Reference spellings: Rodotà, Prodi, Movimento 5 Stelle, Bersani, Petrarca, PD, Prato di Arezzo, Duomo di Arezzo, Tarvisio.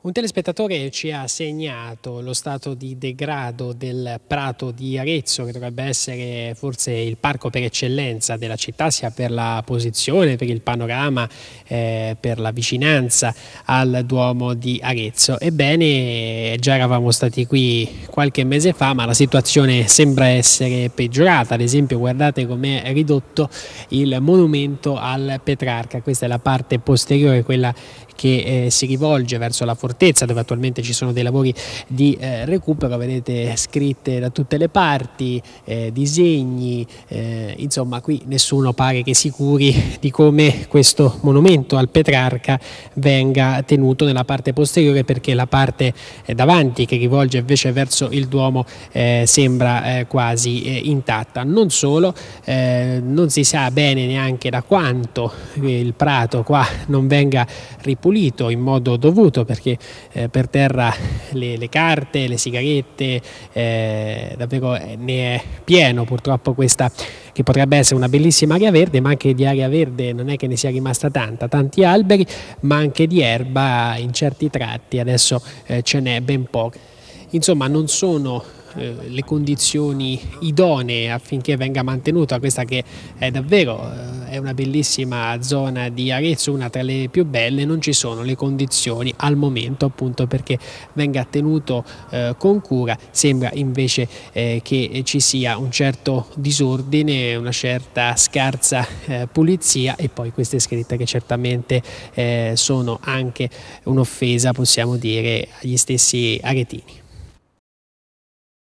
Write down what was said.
Un telespettatore ci ha segnato lo stato di degrado del Prato di Arezzo, che dovrebbe essere forse il parco per eccellenza della città, sia per la posizione, per il panorama, per la vicinanza al Duomo di Arezzo. Ebbene, già eravamo stati qui qualche mese fa, ma la situazione sembra essere peggiorata. Ad esempio, guardate com'è ridotto il monumento al Petrarca. Questa è la parte posteriore, quella che si rivolge verso la fortezza, dove attualmente ci sono dei lavori di recupero. Vedete scritte da tutte le parti, disegni, insomma qui nessuno pare che si curi di come questo monumento al Petrarca venga tenuto nella parte posteriore, perché la parte davanti, che rivolge invece verso il Duomo, sembra quasi intatta. Non solo, non si sa bene neanche da quanto il prato qua non venga ripulito in modo dovuto, perché per terra le carte, le sigarette, davvero ne è pieno purtroppo. Questa che potrebbe essere una bellissima area verde, ma anche di area verde non è che ne sia rimasta tanta, tanti alberi, ma anche di erba in certi tratti adesso ce n'è ben poca. Insomma, non sono le condizioni idonee affinché venga mantenuta questa che è davvero è una bellissima zona di Arezzo, una tra le più belle. Non ci sono le condizioni al momento, appunto perché venga tenuto con cura. Sembra invece che ci sia un certo disordine, una certa scarsa pulizia, e poi queste scritte che certamente sono anche un'offesa, possiamo dire, agli stessi aretini.